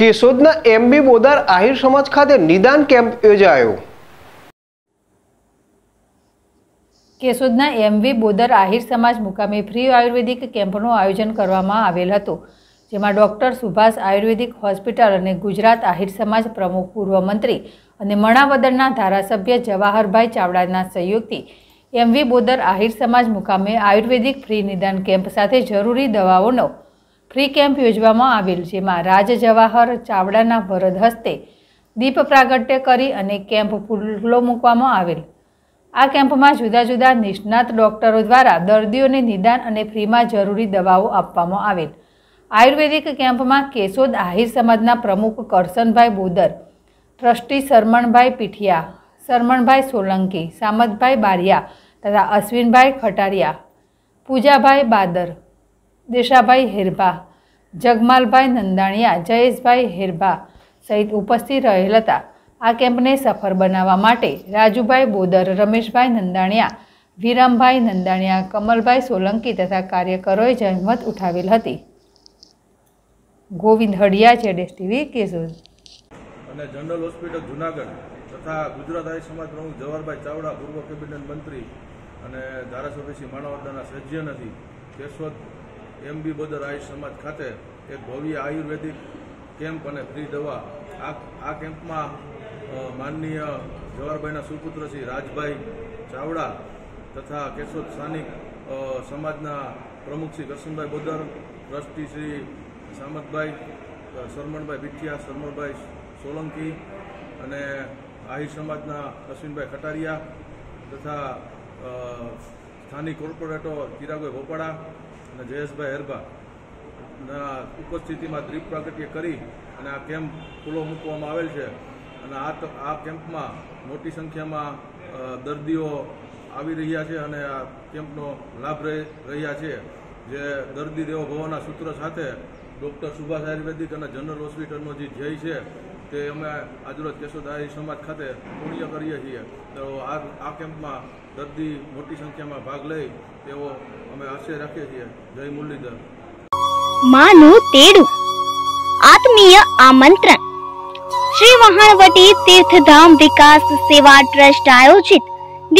केशोदना MB bother Ahir સમાજ ખાતે નિદાન કેમ્પ યોજાયો। કેશોદના એમવી બોદર આહિર સમાજ મુકામે ફ્રી આયુર્વેદિક કેમ્પનું આયોજન કરવામાં આવેલ હતું, જેમાં ડૉક્ટર સુભાષ આયુર્વેદિક હોસ્પિટલ અને ગુજરાત આહિર સમાજ પ્રમુખ પૂર્વ મંત્રી અને મણાવદરના ધારાસભ્ય જવાહરભાઈ ચાવડાના સહયોગથી એમવી બોદર આહિર સમાજ મુકામે આયુર્વેદિક ફ્રી નિદાન કેમ્પ સાથે જરૂરી દવાઓનો फ्री कैम्प योजવામાં આવેલ, જેમાં રાજ જવાહર ચાવડાના વરદ હસ્તે દીપ પ્રાગટ્ય કરી અને કેમ્પ ફૂલો મૂકવામાં આવેલ। આ કેમ્પમાં જુદા જુદા નિષ્ણાત ડોક્ટરો દ્વારા દર્દીઓને નિદાન અને ફ્રીમાં જરૂરી દવાઓ આપવામાં આવેલ। આયુર્વેદિક કેમ્પમાં કેશોદ આહિર સમાજના પ્રમુખ કરસનભાઈ બોદર, ટ્રસ્ટી શરમણભાઈ પીઠિયા, શરમણભાઈ સોલંકી, સામંતભાઈ બારિયા તથા અશ્વિનભાઈ ખટારિયા, પૂજાભાઈ બાદર, देशाभाई हेरबा, जगमालभाई नंदाणिया, जयेशभाई हेरबा सहित उपस्थित रहेल था। आ केम्प ने सफल बनावा माटे राजूभाई बोदर, रमेशभाई नंदाणिया, वीरामभाई नंदाणिया, कमलभाई सोलंकी तथा कार्यकरोए जहमत उठावेल हती। Govind Hadiya, JDS TV Keshod. General hospital Junagadh तथा गुजरात आहिर समाज प्रमुख जवाहरभाई चावड़ा पूर्व केबिनेट मंत्री अने धारासभ्य श्री मणावदरना सज्जनथी केशोद एम बी बोदर आयुष समाज खाते एक भव्य आयुर्वेदिक केम्प और फ्री दवा आ केम्प में माननीय जवाहरभाई सुपुत्र श्री राजभाई चावड़ा तथा केशोद स्थानिक समाजना प्रमुख श्री करसनभाई बोदर, ट्रस्टी श्री सामंतभाई, शरमणभाई पीठिया, शरमणभाई सोलंकी अने आहिर समाजना अश्विनभाई खटारिया तथा स्थानिक कॉर्पोरेटर जिरा भाई बोपाड़ा, जयेशभाई हेरबा उपस्थिति में दीप प्रागट्य कर आ केम्प खुला मूकवामां आवेल छे। आ केम्प में मोटी संख्या में दर्दीओ आवी रह्या छे अने आ केम्पनो लाभ लई रह्या छे। जे दर्दी देवो भवना सूत्र साथे डॉक्टर सुभाष आयुर्वेदिक अने जनरल हॉस्पिटलनो जे ध्येय छे ते अमे आजरोज केशोद आहिर समाज खाते पूर्ण करीए छीए। तो आ केम्प में दर्दी मोटी संख्या में भाग लई तेवो अमे आशय राखीए छीए। जय मुरलीधर। मानु तेडू आत्मीय आमंत्रण श्री वहाणवटी तीर्थधाम विकास सेवा ट्रस्ट आयोजित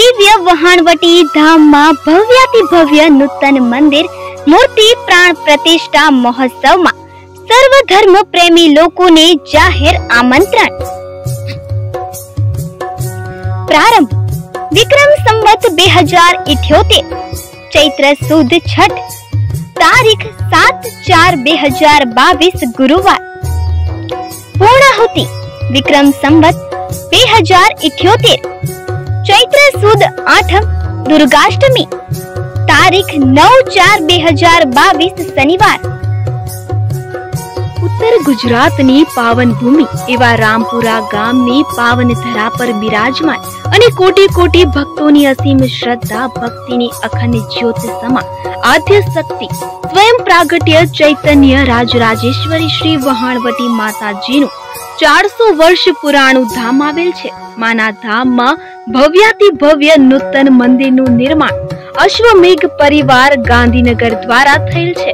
दिव्य वहाणवटी धाम में भव्याति भव्य नूतन मंदिर मूर्ति प्राण प्रतिष्ठा महोत्सव में सर्व धर्म प्रेमी लोगों ने जाहिर आमंत्रण। प्रारंभ विक्रम संवत 2078 चैत्र सुद छठ तारीख 7/4/2022 गुरुवार। पूर्णाहुति विक्रम संवत 2078 चैत्र सुद 8 दुर्गाष्टमी तारीख 9/4/2022 शनिवार। उत्तर गुजरात नी पावन भूमि एवा रामपुरा गाम नी पावन धरा पर विराजमान अने कोटी कोटी भक्तों नी असीम श्रद्धा भक्ति नी अखंड ज्योत समा आद्य शक्ति स्वयं प्रागट्य चैतन्य राजराजेश्वरी श्री वहाणवटी माता जी नु 400 वर्ष पुराणु धाम आवेल छे। माना धाम मा भव्याति भव्य नूतन मंदिर नु निर्माण अश्वमेघ परिवार गांधीनगर द्वारा थयेल छे।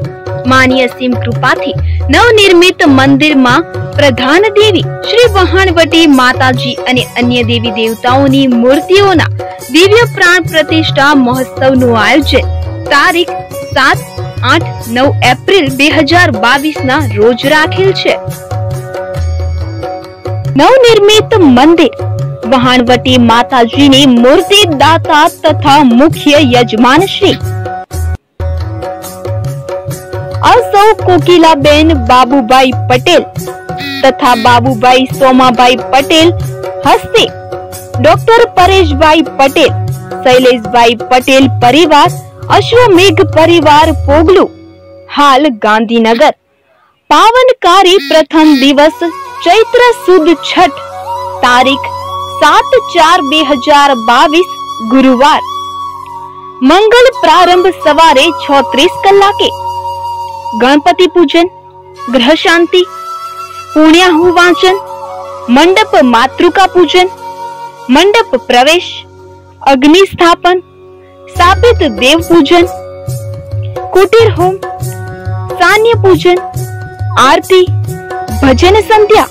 मानी असीम कृपाथी नवनिर्मित मंदिर मां प्रधान देवी श्री वहाणवटी माताजी अने अन्य देवी देवताओनी मूर्तिओना दिव्य प्राण प्रतिष्ठा महोत्सव नु आयोजन तारीख 7, 8, 9 एप्रिल 2022 ना रोज राखेल छे। नवनिर्मित मंदिर वहाणवटी माताजी ने मूर्ति दाता तथा मुख्य यजमान श्री असौ कोकिलाबेन बाबूभाई पटेल तथा बाबूभाई सोमाभाई पटेल हस्ते डॉक्टर परेशभाई पटेल, शैलेशभाई पटेल परिवार अश्वमेघ परिवार पोगलू हाल गांधीनगर पावनकारी प्रथम दिवस चैत्र सुद छठ तारीख 7/4/2022 गुरुवार। मंगल प्रारंभ सवारे 36 कलाके गणपति पूजन, ग्रह शांति, पुण्याहु वाचन, मंडप मातृका पूजन, मंडप प्रवेश, अग्नि स्थापन, साबित देव पूजन, कुटीर होम, सान्य पूजन, आरती, भजन संध्या।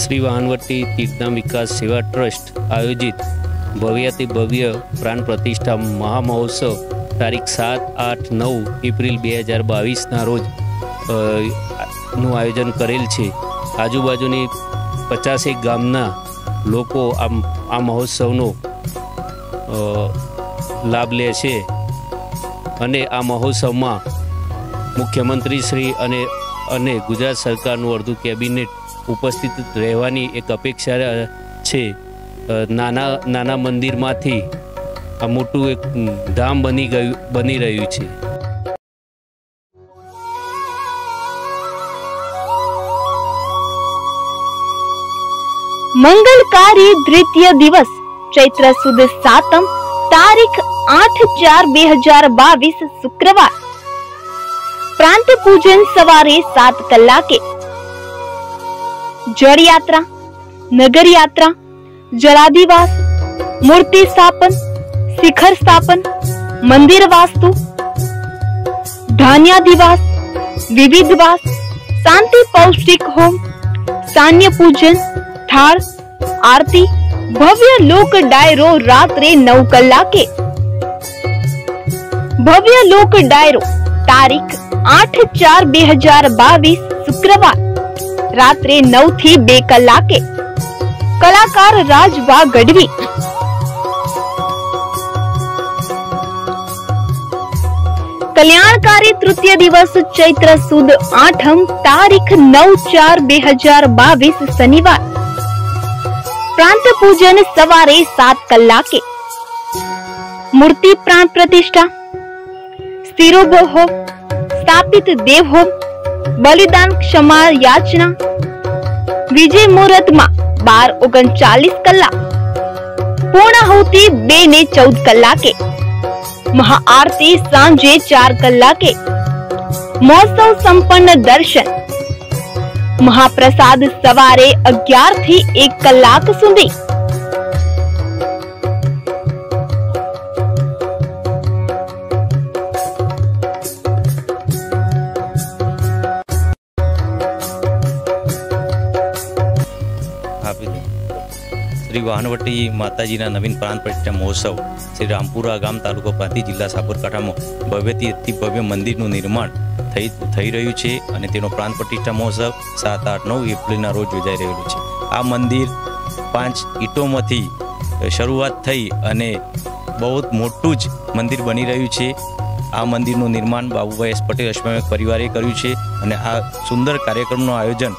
श्री वहाणवटी तीर्थधाम विकास सेवा ट्रस्ट आयोजित भव्याति भव्य प्राण प्रतिष्ठा महामहोत्सव तारीख 7, 8, 9 एप्रिल 2022 रोज નું આયોજन करेल है। आजूबाजूनी 50 ગામના લોકો આ મહોત્સવનો લાભ લે છે અને આ મહોત્સવમાં મુખ્યમંત્રી શ્રી અને ગુજરાત સરકારનું અડધું કેબિનેટ ઉપસ્થિત રહેવાની એક અપેક્ષા છે। નાના નાના મંદિરમાંથી આ મોટું એક ધામ બની રહ્યું છે। मंगलकारी द्वितीय दिवस चैत्र सुद 7 तारीख 8/4/2022 शुक्रवार प्रांत पूजन सवारे 7 कलाके जड़ यात्रा, नगर यात्रा, जलाधिवास, मूर्ति स्थापन, शिखर स्थापन, मंदिर वास्तु, धान्याधिवास, विविधवास, शांति पौष्टिक होम, सान्य पूजन, थार आरती, भव्य लोक डायरो रात्रे 9 कलाके। भव्य लोक डायरो तारीख 8/4/2022 शुक्रवार रात्रे 9 થી 2 कलाके। कलाकार राजभा गढ़वी। कल्याणकारी तृतीय दिवस चैत्र सुद 8 तारीख 9/4/2022 शनिवार प्रांत पूजन सवारे 7 कलाके। मूर्ति प्राण प्रतिष्ठा, शिरोहोम, स्थापित देवहोम, बलिदान क्षमा याचना, विजय मुहूर्त में 12:39 कलाक, पूर्णाहुति 2 ने 14 कलाके, महाआरती सांजे 4 कलाके, महोत्सव संपन्न दर्शन, महाप्रसाद सवारे 11 થી 1 કલાક સુધી। श्री वहाणवटी माताजीना नवीन प्राण प्रतिष्ठा महोत्सव श्री रामपुरा गाम तालुको पाटी जिला साबरकांठामां भव्यती भव्य मंदिरनुं निर्माण थई रह्युं छे अने तेनो प्राण प्रतिष्ठा महोत्सव 7, 8, 9 एप्रिलना रोज योजाई रहेलो छे। आ मंदिर 5 ईंटोमांथी शरूआत थई अने बहुत मोटुं ज मंदिर बनी रह्युं छे। आ मंदिरनुं निर्माण बाबूभाई एस पटेल अश्वमेघ परिवारे कर्युं छे अने आ सुंदर कार्यक्रमनुं आयोजन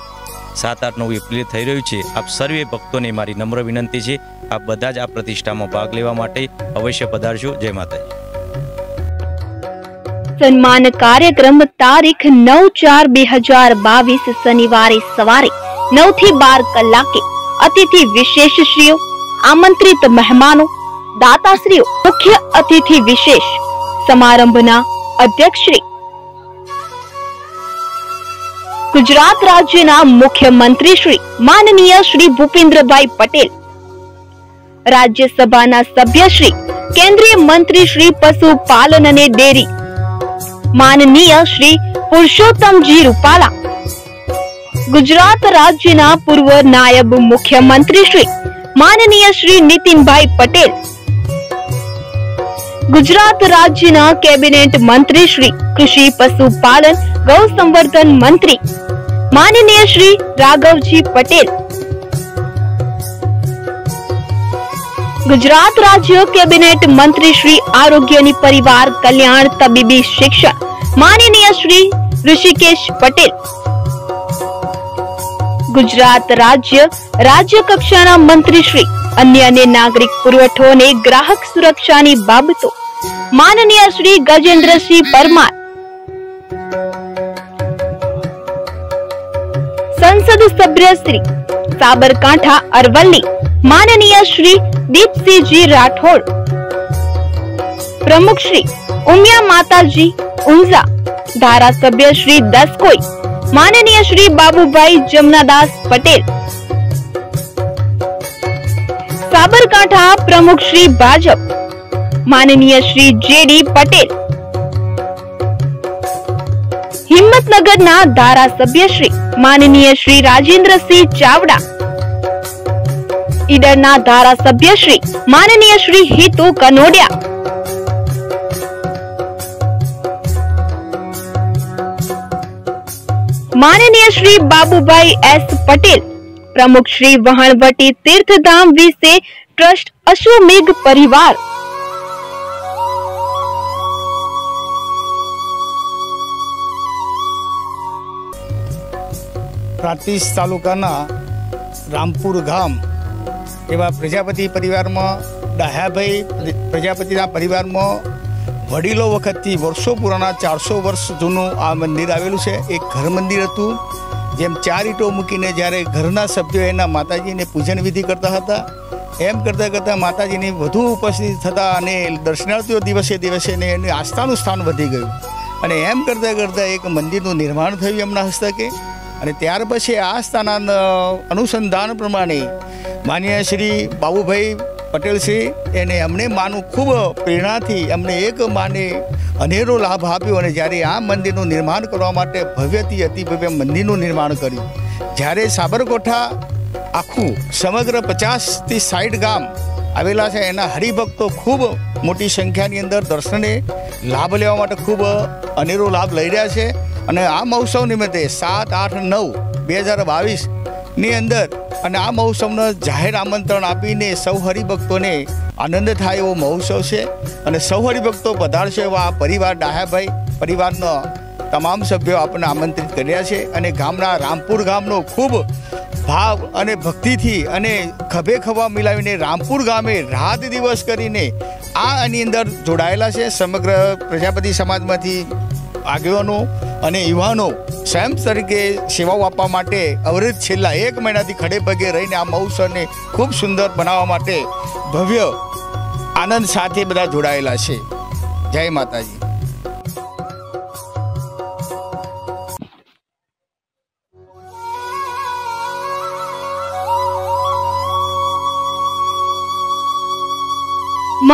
7, 8, 9 एप्रिले थई रह्युं छे। आप सर्वे भक्तोने मारी नम्र विनंती छे, आप बधा ज आ प्रतिष्ठामां भाग लेवा माटे अवश्य पधारशो। जय माताजी। सम्मान कार्यक्रम तारीख 9/4/2022 शनिवार सवारे 9 થી 12 કલાકે। अतिथि विशेष श्रीओ, आमंत्रित मेहमानों, दाता श्रीओ, मुख्य अतिथि विशेष, समारंभना अध्यक्ष श्री, गुजरात राज्यना मुख्यमंत्री श्री माननीय श्री भूपेंद्र भाई पटेल, राज्यसभाना सभ्य श्री, केंद्रीय मंत्री श्री पशुपालन अने डेरी माननीय श्री पुरुषोत्तम जी रूपाला, गुजरात राज्यना पूर्व नायब मुख्यमंत्री श्री माननीय श्री नितिन भाई पटेल, गुजरात राज्यना कैबिनेट मंत्री श्री कृषि पशुपालन गौ संवर्धन मंत्री माननीय श्री राघवजी पटेल, गुजरात राज्य कैबिनेट मंत्री श्री आरोग्य परिवार कल्याण तबीबी शिक्षा माननीय श्री ऋषिकेश पटेल, गुजरात राज्य राज्य कक्षाना मंत्री श्री अन्य नागरिक पुरवठो ने ग्राहक सुरक्षा नी बाबतो माननीय श्री गजेन्द्र सिंह परमार, संसद सभ्य श्री साबरकांठा अरवली माननीय श्री दीप सिंह जी राठौड़, प्रमुख श्री उमिया माता जी उंजा, धारासभ्य श्री 10 कोई माननीय श्री बाबूभाई जमुनादास पटेल, साबरकांठा प्रमुख श्री भाजप माननीय श्री जे.डी. पटेल, हिम्मतनगर ना धारासभ्य श्री माननीय श्री राजेंद्र सिंह चावड़ा, ईडर ना धारासभ्य श्री माननीय श्री हितु कनोडिया, माननीय श्री बाबूभाई एस पटेल प्रमुख श्री वहाणवटी तीर्थधाम विसे ट्रस्ट अश्वमेघ परिवार, प्रांतिज तालुकाना रामपुर गाम एवं प्रजापति परिवार में दया भाई प्रजापति परिवार में वडीलो वखतथी वर्षों पुराना 400 वर्ष जूनू आ मंदिर आवेलू छे। एक घर मंदिर हतुं जेम चार ईटो मूकीने ज्यारे घरना सभ्यों एना माताजीने पूजन विधि करता हता, एम करता करता माताजीनी वधु उपस्थिति थता अने दर्शनार्थीओ दिवसे दिवसे एनी आस्थानुं स्थान वधी गयुं अने एम करता करता एक मंदिरनुं निर्माण थयुं एमना हस्तके। अने त्यार पछी आ आस्थाना अनुसंधान प्रमाणे माननीय श्री बाबूभाई पटेल से एने अमने मानू खूब प्रेरणा थी अमने एक माने अनेरो लाभ आप्यो अने ज्यारे आ मंदिरनुं निर्माण करवा माटे भव्यथी अति भव्य मंदिरनुं निर्माण कर्युं। ज्यारे साबरकांठा आखू समग्र 50 થી 60 गाम आवेला छे एना हरिभक्तों खूब मोटी संख्यानी अंदर दर्शने लाभ लेवा माटे खूब अनेरो लाभ लई रह्या छे अने आ महोत्सव निमित्ते 7-8-9-2022 ની અંદર અને આ મહોત્સવને જાહેર આમંત્રણ આપીને સૌ હરિભક્તોને આનંદ થાય એવો મહોત્સવ છે અને સૌ હરિભક્તો પધારશે એવા આ પરિવાર ડાહ્યાભાઈ પરિવારનો તમામ સભ્યો આપણને આમંત્રિત કર્યા છે અને ગામના રામપુર ગામનો ખૂબ ભાવ અને ભક્તિથી અને ખભે ખભા મિલાવીને રામપુર ગામે રાત દિવસ કરીને આની અંદર જોડાયેલા છે। સમગ્ર પ્રજાપતિ સમાજમાંથી આગેવાનો અને યુવાનો स्वयं तरीके सेवाओं आपवा माटे अवरत छेल्ला एक महीनाथी खड़े पगे रहीने आ महोत्सवने खूब सुंदर बनावा माटे भव्य आनंद साथे बधा जोड़ायेला छे। जय माताजी।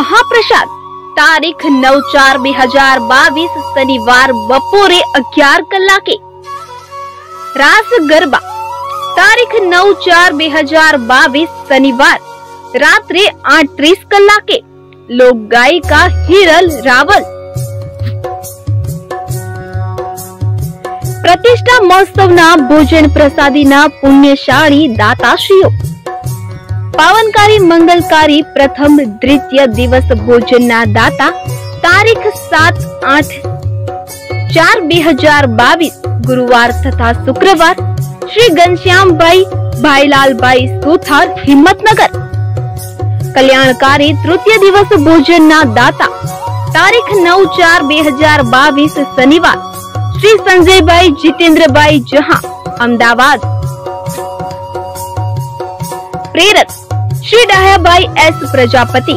महाप्रसाद तारीख 9-4-2022 शनिवार बपोरे 11 કલાકે। रास गरबा तारीख 9-4-2022 शनिवार रात्रे 8:30 કલાકે। लोक गायिका हिरल रावल प्रतिष्ठा महोत्सव ना भोजन प्रसादी ना पुण्यशाली दाताश्रीओ पावनकारी मंगलकारी प्रथम द्वितीय दिवस भोजन ना दाता तारीख 7-8-2022 गुरुवार तथा शुक्रवार श्री गणश्याम भाई भाईलाल भाई सुथार हिम्मतनगर। कल्याणकारी तृतीय दिवस भोजन ना दाता तारीख 9-4-2022 शनिवार श्री संजय भाई जितेंद्र भाई जहां अहमदाबाद। प्रेरक श्री दयाभाई एस प्रजापति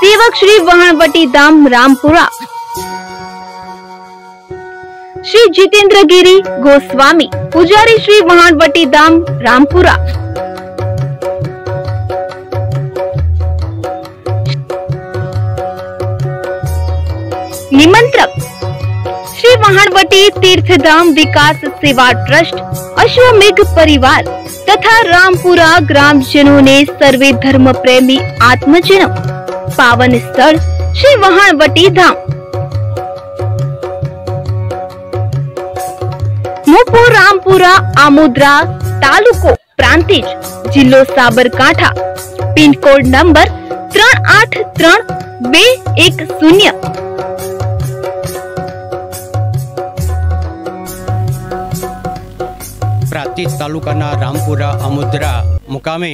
सेवक श्री वहाणवटी धाम रामपुरा श्री जितेंद्र गिरी गोस्वामी पुजारी श्री वहाणवटी धाम रामपुरा। निमंत्रक श्री वहाणवटी तीर्थधाम विकास सेवा ट्रस्ट अश्वमेघ परिवार तथा रामपुरा ग्रामजनों ने सर्वे धर्म प्रेमी आत्मजनों पावन स्थल श्री वहाणवटी धाम। मुपुर रामपुरा आमोदरा तालुको प्रांतिज जिल्लो साबरकांठा पिनकोड नंबर 383210। प्रांतिज तालुकाना रामपुरा आमोदरा मुकामे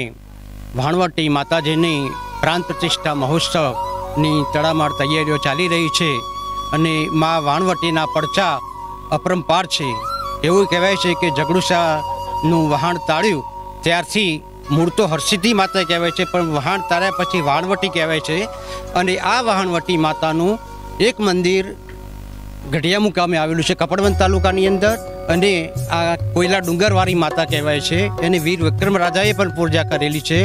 वहाणवटी माताजीनी प्राण प्रतिष्ठा महोत्सवनी तड़ामार तैयारीओ चाली रही छे अने मां वहाणवटीना परचा अपरंपार छे। एवं कहवाय छे कि जगड़ूसानु वहाण ताळ्युं त्यारथी मूळ तो हरसिद्धि माता कहवाय छे पण वहाण ताळ्या पछी वहाणवटी कहवाय छे अने आ वहाणवटी मातानुं एक मंदिर गढ़िया मुकामे आवेलुं छे कपड़वंत तालुकानी अंदर अने आ कोयला डूंगरवारी माता कहवाय छे एने वीर विक्रम राजाए पण पूजा करेली छे।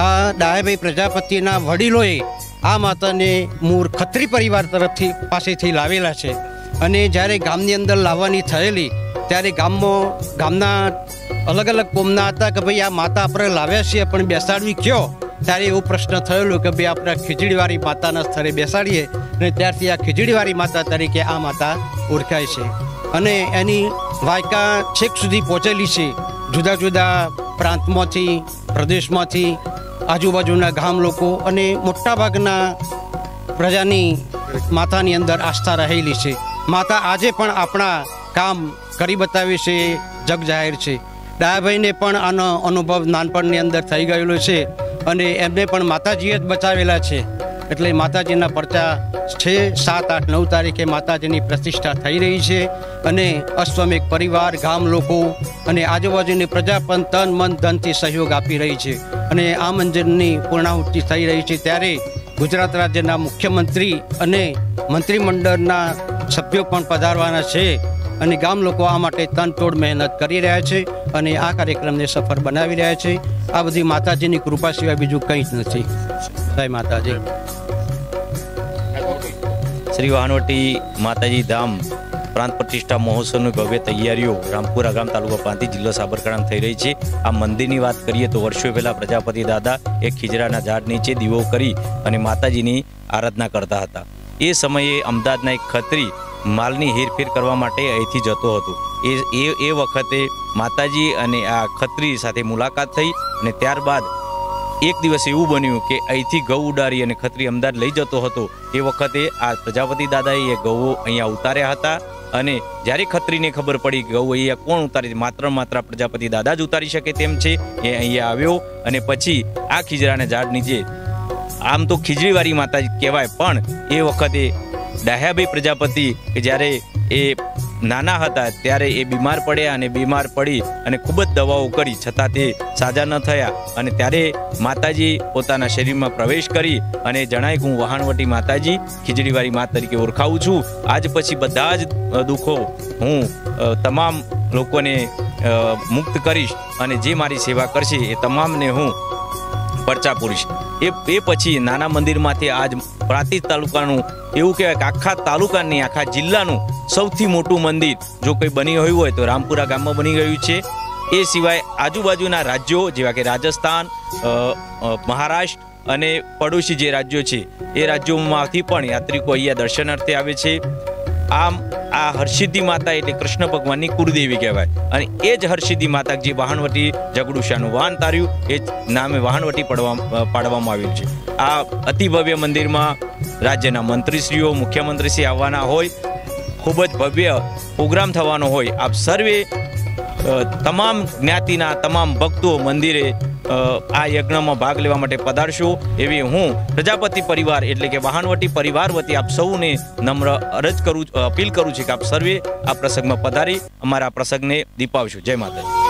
आ दयाभाई प्रजापतिना वडीलोए आ माताने मूळ खत्री परिवार तरफथी पासेथी लावेला छे अने ज्यारे गामनी अंदर लाववानी थयेली त्यारे गाममां गामना अलग अलग कोमना हता के भाई आ माता आपणे लाव्या छे पण बेसाडवी क्यो त्यारे एवो प्रश्न थयेलो के भाई आपणे खीजडीवारी माताना स्थळे बेसाडीए अने त्यारथी आ खीजडीवारी माता तरीके आ माता ओळखाय छे अने एनी वायका छेक सुधी पहोंचेली छे। जुदा जुदा प्रांतमांथी प्रदेशमांथी आजूबाजूना गाम लोको अने मोटा भागना प्रजानी मातानी अंदर आस्था रहेली छे। माता आजे पण आपणा काम करी बतावे छे, जग जाहिर छे। दयाभाईने पण आनो अनुभव नानपणनी अंदर थई गयेलो छे अने एमने पण माताजीए ज बचावेला छे एटले माताजीना परचा 6, 7, 8, 9 तारीखे माताजीनी प्रतिष्ठा थई रही छे अने अश्वमेघ परिवार गाम लोको अने आजूबाजूनी प्रजा पण तन मन धनथी सहयोग आपी रही छे अने आ मंदिरनी पूर्णाहुति थई रही छे त्यारे गुजरात राज्यना मुख्यमंत्री अने मंत्रिमंडळना सभ्यो पण पधारवाना छे अने गाम लोको आ माटे तनतोड़ मेहनत करी रह्या छे अने आ कार्यक्रमने सफल बनावी रह्या छे। आ बधी माताजीनी कृपा सिवाय बीजुं कंई ज नथी। जय माताजी। श्री वहाणवटी माताजी धाम प्रांत प्रतिष्ठा महोत्सव भव्य तैयारी रामपुरा गाम तालुका पांधी जिल्लो साबरकांठा थई रही है। आ मंदिर की बात करिए तो वर्षों पहला प्रजापति दादा एक खीजड़ा झाड़ नीचे दीवो करी अने माताजीनी आराधना करता हता। ए समये अमदावादना एक खत्री मालनी हेरफेर करवा माटे अहींथी जतो हतो। ए वखते माताजी अने आ खत्री साथे मुलाकात थई अने त्यारबाद एक दिवस एवं बन्यु कि अहींथी गऊ उडारी अने खत्री अमदावाद लई जतो हतो। ए वखते आ प्रजापति दादाए ए गऊ अहींया उतार्या हता अने जारी खत्री ने खबर पड़ी गऊ अहींया कोण उतारी, मात्र प्रजापति दादा ज उतारी शके तेम छे। ए अहींया आव्यो अने पछी आ खीजड़ाने झाड़ नीचे आम तो खीजड़ीवारी माता कहेवाय पण ए वखते दयाभाई प्रजापति के जारे ए नाना हता त्यारे ए बीमार पड्या अने बीमार पड़ी अने खूब ज दवाओ करी छतां ते साजा न थया अने त्यारे माताजी पोताना शरीरमां प्रवेश करी अने जणाय के हूँ वहाणवटी माताजी खीजड़ीवारी माता तरीके ओळखाऊ छूं। आज पछी बधा ज दुखो हूँ तमाम लोकोने मुक्त करीश अने जे मारी सेवा करशे ए तमामने हूँ परचा पूरीश। ए पछी नाना मंदिरमांथी आज प्रांतिज तालुकानुं एवुं कहेवाय के आखा तालुकानी आखा जिल्लानुं सौथी मोटुं मंदिर जो कोई बनी होय होय तो रामपुरा गाममां बनी गयुं छे। ए सिवाय आजूबाजूना राज्यों जेवा के राजस्थान, महाराष्ट्र अने पड़ोशी जे राज्यों छे ए राज्योमांथी पण यात्रिको अहींया दर्शनार्थे आवे छे। आम आ हरसिद्धि माता एटले कृष्ण भगवाननी कुलदेवी कहेवाय अने ए ज हरसिद्धि माता जे वहाणवटी जगडुशानुं वाहन तार्युं ए ज नामे वहाणवटी पाडवामां आव्युं छे। आ अति भव्य मंदिरमां राज्यना मंत्रीश्रीओ मुख्यमंत्रीश्री आववाना होय खूब ज भव्य प्रोग्राम थवानो होय। आप सर्वे तमाम ज्ञातिना तमाम भक्तो मंदिरे आ यज्ञ में भाग लेवा माटे पधारशो एवी हूँ प्रजापति परिवार एटले के वहाणवटी परिवार वती आप सौने नम्र अरज करूँ, अपील करूँ छे के आप सर्वे आ प्रसंग में पधारी अमारा प्रसंग ने दीपावशो। जय माता।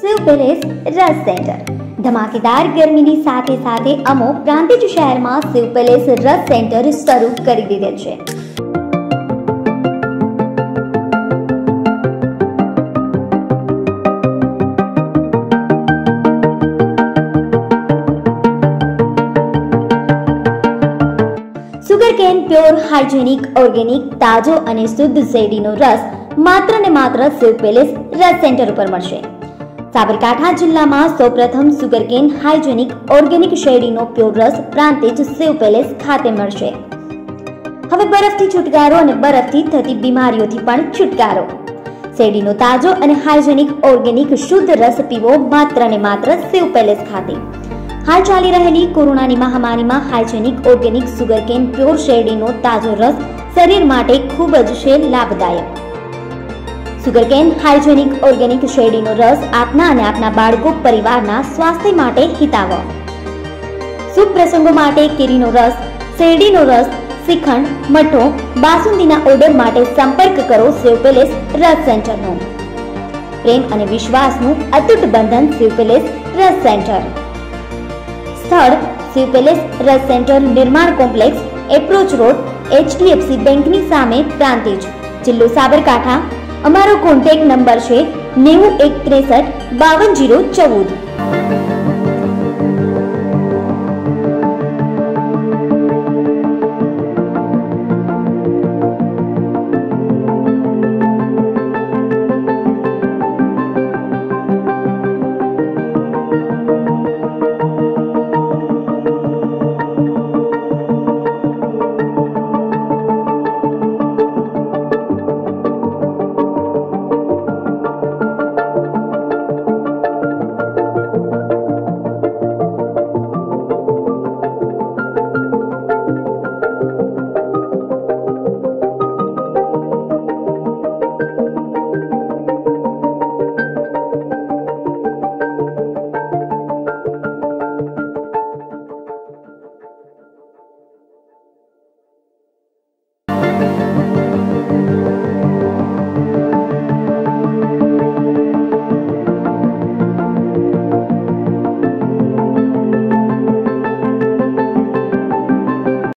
शिवपेलेस रस सेंटर धमाकेदार गर्मीनी साथे साथे अमो प्रांतिज शहरमां शिवपेलेस रस सेंटर शरू करी दीधेल छे। सुगरकेन प्योर हाइजेनिक ऑर्गेनिक ताजो अने शुद्ध शेरडीनो रस मात्र ने मात्र शिवपेलेस रस सेंटर पर मळशे। સાબરકાંઠા જિલ્લામાં સૌપ્રથમ સુગરકેન હાઇજેનિક ઓર્ગેનિક શેરડીનો પ્યોર રસ પ્રાંતિજ શિવપેલેસ ખાતે મળશે। હવે બરફથી છુટકારો અને બરફથી થતી બીમારીઓથી પણ છુટકારો। શેરડીનો તાજો અને હાઇજેનિક ઓર્ગેનિક શુદ્ધ રસ પીવો માત્ર ને માત્ર શિવપેલેસ ખાતે। હાલ ચાલી રહેલી કોરોનાની મહામારીમાં હાઇજેનિક ઓર્ગેનિક સુગરકેન પ્યોર શેરડીનો તાજો રસ શરીર માટે ખૂબ જ છે લાભદાયક। सुगरकेन हाइजेनिक ऑर्गेनिक शेरडीनो रस आपना अने आपना बाळको परिवारना स्वास्थ्य माटे हिताव। शुभ प्रसंगो माटे केरीनो रस, शेरडीनो रस, श्रीखंड, मठो, बासुंदीना ऑर्डर माटे संपर्क करो शिवपेलेस रस सेंटरनो। प्रेम अने विश्वासनु अतूट बंधन शिवपेलेस रस सेंटर। स्थळ शिवपेलेस रस centre Nirman complex approach road HDFC बेंकनी सामे प्रांतिज जिल्लो साबरकांठा। अमारो कॉन्टेक्ट नंबर है 9163520014।